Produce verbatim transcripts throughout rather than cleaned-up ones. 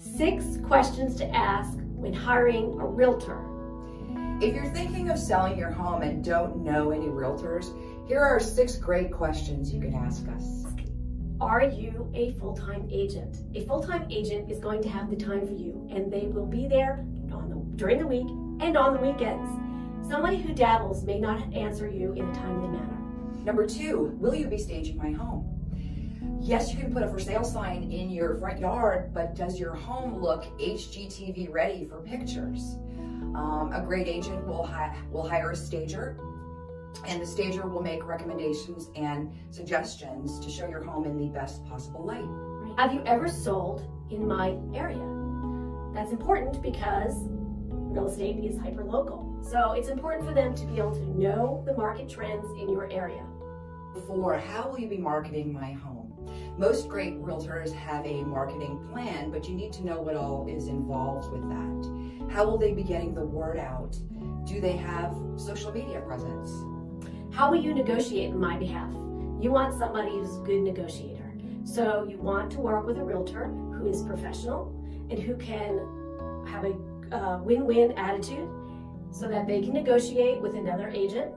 Six questions to ask when hiring a realtor. If you're thinking of selling your home and don't know any realtors, here are six great questions you can ask us. Are you a full-time agent? A full-time agent is going to have the time for you, and they will be there on the, during the week and on the weekends. Somebody who dabbles may not answer you in a timely manner. Number two, will you be staging my home? Yes, you can put a for sale sign in your front yard, but does your home look H G T V ready for pictures? Um, a great agent will, hi will hire a stager, and the stager will make recommendations and suggestions to show your home in the best possible light. Have you ever sold in my area? That's important because real estate is hyperlocal. So it's important for them to be able to know the market trends in your area. Four, how will you be marketing my home? Most great realtors have a marketing plan, but you need to know what all is involved with that. How will they be getting the word out? Do they have social media presence? How will you negotiate on my behalf? You want somebody who's a good negotiator. So you want to work with a realtor who is professional and who can have a win-win uh, attitude so that they can negotiate with another agent.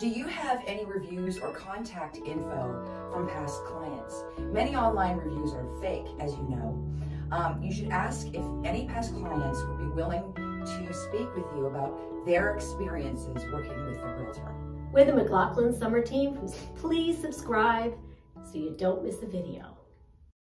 Do you have any reviews or contact info from past clients? Many online reviews are fake, as you know. Um, you should ask if any past clients would be willing to speak with you about their experiences working with a realtor. We're the McLaughlin Summer Team. Please subscribe so you don't miss a video.